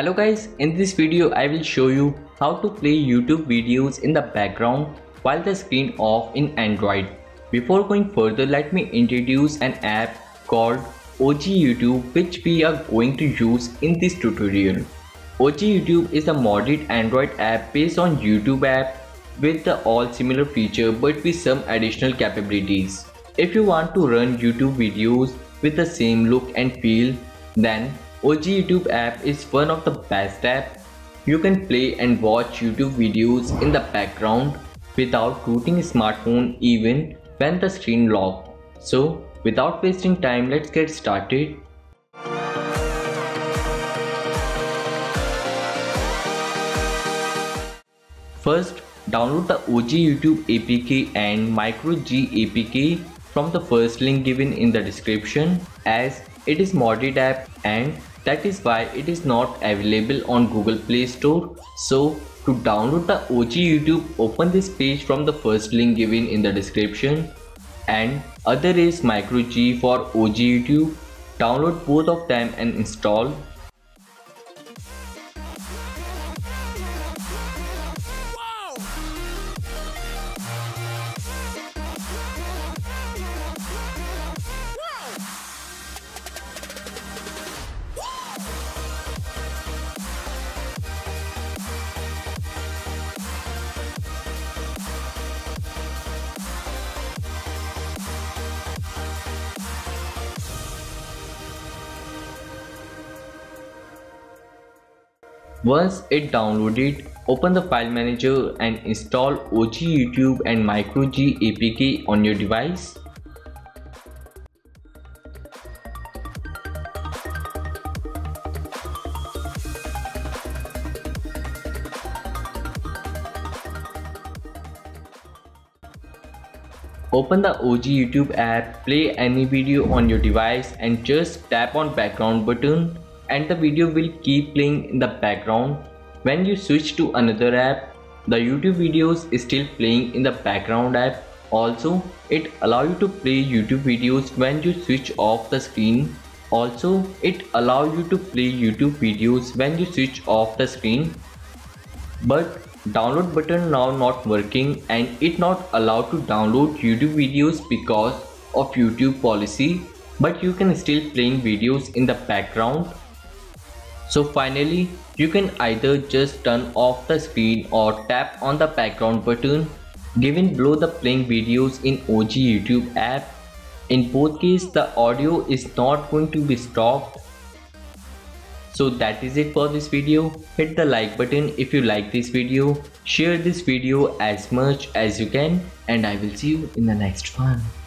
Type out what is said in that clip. Hello guys, in this video I will show you how to play YouTube videos in the background while the screen off in Android. Before going further, let me introduce an app called OG YouTube which we are going to use in this tutorial. OG YouTube is a modded Android app based on YouTube app with the all similar feature but with some additional capabilities. If you want to run YouTube videos with the same look and feel, then OG YouTube app is one of the best apps. You can play and watch YouTube videos in the background without rooting smartphone even when the screen locked. So without wasting time, let's get started. First, download the OG YouTube APK and MicroG APK from the first link given in the description, as it is modded app and that is why it is not available on Google Play Store. So to download the OG YouTube, open this page from the first link given in the description, and other is MicroG for OG YouTube. Download both of them and install. Once it downloaded, open the file manager and install OG YouTube and MicroG APK on your device. Open the OG YouTube app, play any video on your device and just tap on background button, and the video will keep playing in the background. When you switch to another app, the YouTube videos is still playing in the background app. Also, it allows you to play YouTube videos when you switch off the screen. But download button now not working and it not allowed to download YouTube videos because of YouTube policy, but you can still playing videos in the background. So finally, you can either just turn off the screen or tap on the background button given below the playing videos in OG YouTube app. In both cases, the audio is not going to be stopped. So that is it for this video. Hit the like button if you like this video. Share this video as much as you can, and I will see you in the next one.